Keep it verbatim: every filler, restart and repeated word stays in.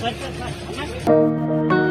Go, go, go.